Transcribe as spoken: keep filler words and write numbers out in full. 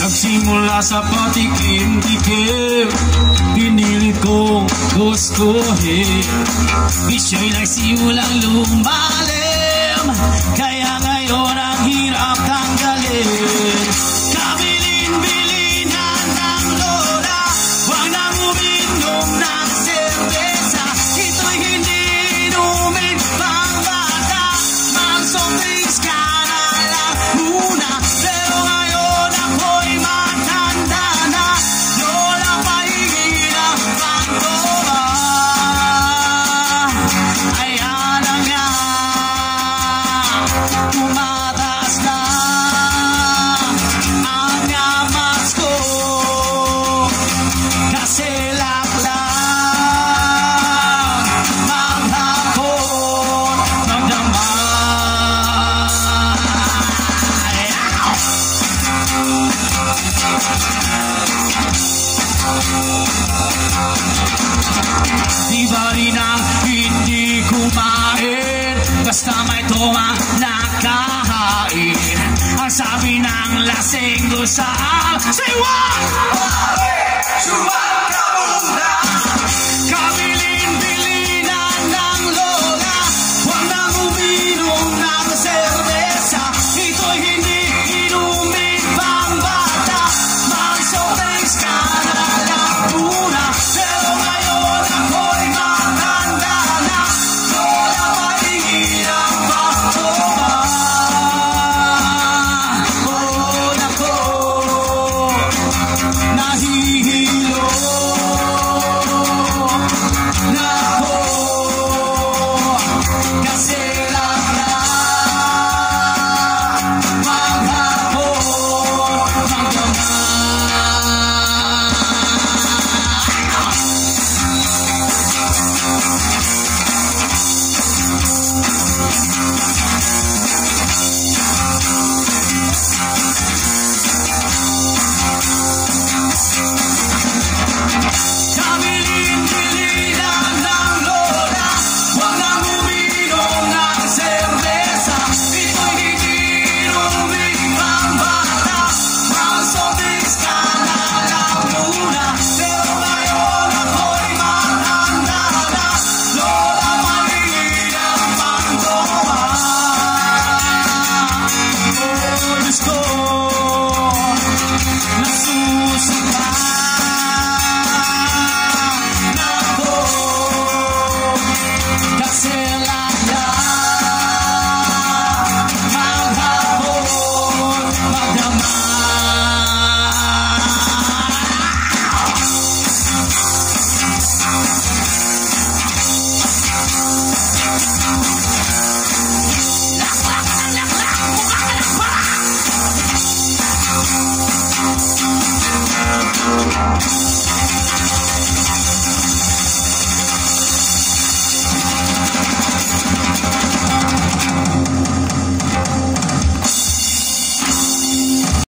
Nagsimula sa patikim-tikim, pinili ko gustuhin. Isyo'y nagsimulang lumalim, kaya ngayon ang hirap tanggalin. Kabilin-bilin ng lola, huwag nang uminom ng serbesa. Ito'y hindi inumin pang bata, mang soft drinks ka na lang muna. Pero ngayon ako'y matanda na, lola paigil ang pangkoma. Ayan na nga, tumataas na ang yamas ko, kasi laklang maghapon ng damdaman. Di ba rin ang hindi kumain, basta may toma na kahain. Ang sabi ng lasing ko sa akin, say what? Suwag ka muna! Kabilin